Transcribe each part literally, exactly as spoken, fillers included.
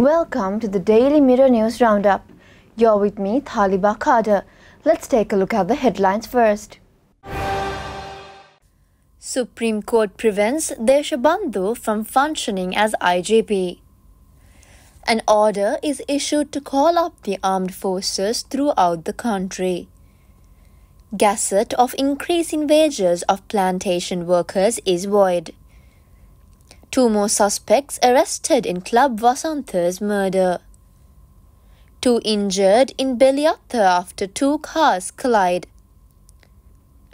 Welcome to the Daily Mirror News Roundup. You're with me, Thaliba Khada. Let's take a look at the headlines first. Supreme Court prevents Deshabandhu from functioning as I G P. An order is issued to call up the armed forces throughout the country. Gazette of increase in wages of plantation workers is void. Two more suspects arrested in Club Vasantha's murder. Two injured in Beliatta after two cars collide.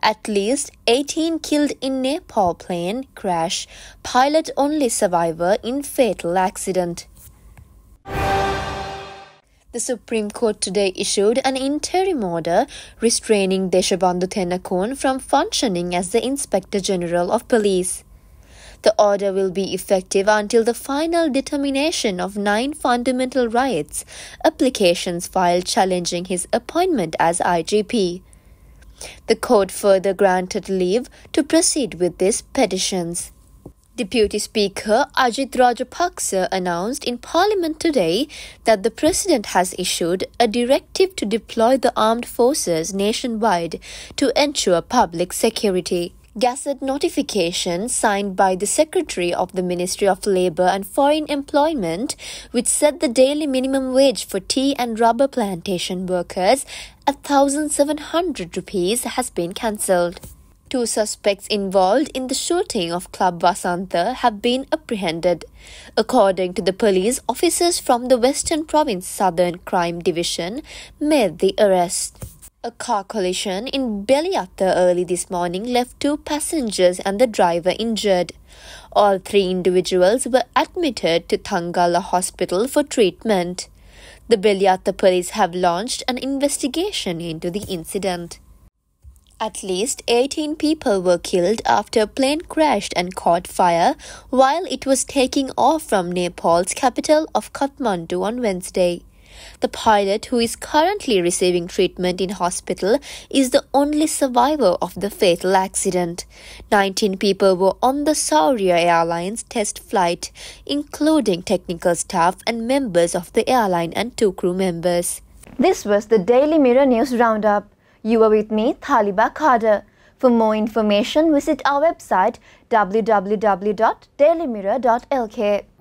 At least eighteen killed in Nepal plane crash, pilot only survivor in fatal accident. The Supreme Court today issued an interim order restraining Deshabandhu Thennakoon from functioning as the Inspector General of Police. The order will be effective until the final determination of nine fundamental rights applications filed challenging his appointment as I G P. The court further granted leave to proceed with these petitions. Deputy Speaker Ajit Rajapaksa announced in Parliament today that the President has issued a directive to deploy the armed forces nationwide to ensure public security. Gazette notification signed by the Secretary of the Ministry of Labour and Foreign Employment, which set the daily minimum wage for tea and rubber plantation workers at one thousand seven hundred rupees, has been cancelled. Two suspects involved in the shooting of Club Vasantha have been apprehended. According to the police, officers from the Western Province Southern Crime Division made the arrest. A car collision in Beliatta early this morning left two passengers and the driver injured. All three individuals were admitted to Thangala Hospital for treatment. The Beliatta police have launched an investigation into the incident. At least eighteen people were killed after a plane crashed and caught fire while it was taking off from Nepal's capital of Kathmandu on Wednesday. The pilot, who is currently receiving treatment in hospital, is the only survivor of the fatal accident. nineteen people were on the Sauria Airlines test flight, including technical staff and members of the airline and two crew members. This was the Daily Mirror News Roundup. You were with me, Thaliba Khada. For more information, visit our website w w w dot daily mirror dot l k.